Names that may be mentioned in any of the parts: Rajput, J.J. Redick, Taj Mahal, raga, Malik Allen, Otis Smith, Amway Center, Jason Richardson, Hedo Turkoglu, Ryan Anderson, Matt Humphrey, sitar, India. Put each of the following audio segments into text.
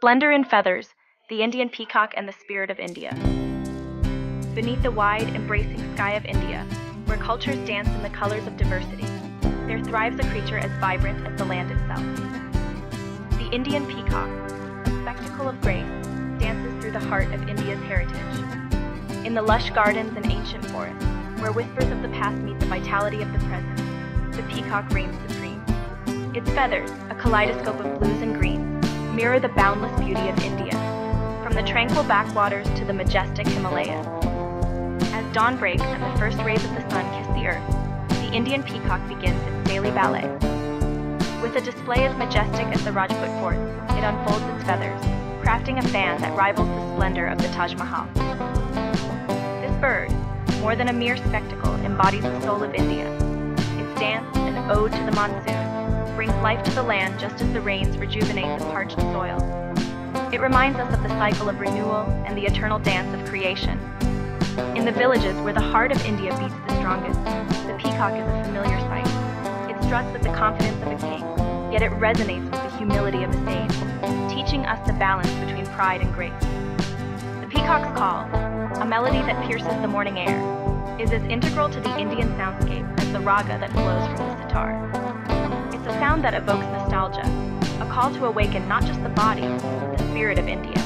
Splendor in Feathers, the Indian Peacock and the Spirit of India. Beneath the wide, embracing sky of India, where cultures dance in the colors of diversity, there thrives a creature as vibrant as the land itself. The Indian peacock, a spectacle of grace, dances through the heart of India's heritage. In the lush gardens and ancient forests, where whispers of the past meet the vitality of the present, the peacock reigns supreme. Its feathers, a kaleidoscope of blues and greens, mirror the boundless beauty of India, from the tranquil backwaters to the majestic Himalayas. As dawn breaks and the first rays of the sun kiss the earth, the Indian peacock begins its daily ballet. With a display as majestic as the Rajput fort, it unfolds its feathers, crafting a fan that rivals the splendor of the Taj Mahal. This bird, more than a mere spectacle, embodies the soul of India. Its dance, an ode to the monsoon, brings life to the land just as the rains rejuvenate the parched soil. It reminds us of the cycle of renewal and the eternal dance of creation. In the villages where the heart of India beats the strongest, the peacock is a familiar sight. It struts with the confidence of a king, yet it resonates with the humility of a sage, teaching us the balance between pride and grace. The peacock's call, a melody that pierces the morning air, is as integral to the Indian soundscape as the raga that flows from the sitar. It's a sound that evokes nostalgia, a call to awaken not just the body, but the spirit of India.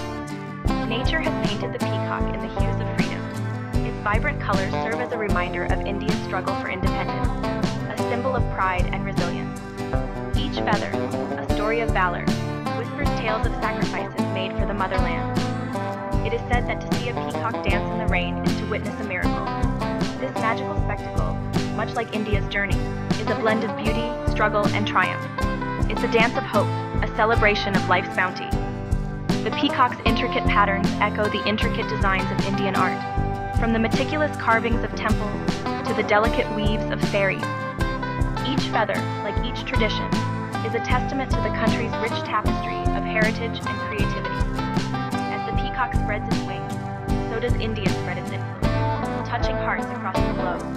Nature has painted the peacock in the hues of freedom. Its vibrant colors serve as a reminder of India's struggle for independence, a symbol of pride and resilience. Each feather, a story of valor, whispers tales of sacrifices made for the motherland. It is said that to see a peacock dance in the rain is to witness a miracle. This magical spectacle, much like India's journey, is a blend of beauty, struggle, and triumph. It's a dance of hope, a celebration of life's bounty. The peacock's intricate patterns echo the intricate designs of Indian art, from the meticulous carvings of temples to the delicate weaves of saris. Each feather, like each tradition, is a testament to the country's rich tapestry of heritage and creativity. As the peacock spreads its wings, so does India spread its influence, touching hearts across the globe.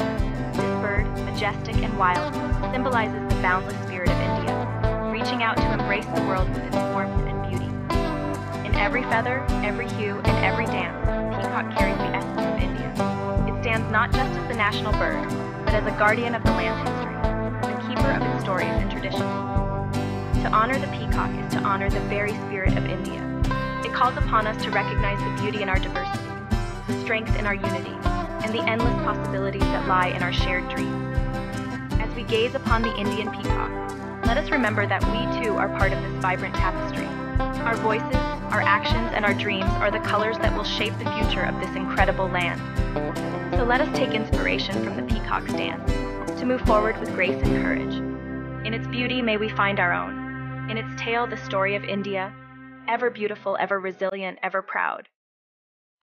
This bird, majestic and wild, symbolizes the boundless spirit of India, reaching out to embrace the world with its warmth and beauty. In every feather, every hue, and every dance, the peacock carries the essence of India. It stands not just as the national bird, but as a guardian of the land's history, a keeper of its stories and traditions. To honor the peacock is to honor the very spirit of India. It calls upon us to recognize the beauty in our diversity, the strength in our unity, and the endless possibilities that lie in our shared dreams. As we gaze upon the Indian peacock, let us remember that we too are part of this vibrant tapestry. Our voices, our actions, and our dreams are the colors that will shape the future of this incredible land. So let us take inspiration from the peacock's dance to move forward with grace and courage. In its beauty, may we find our own. In its tale, the story of India, ever beautiful, ever resilient, ever proud.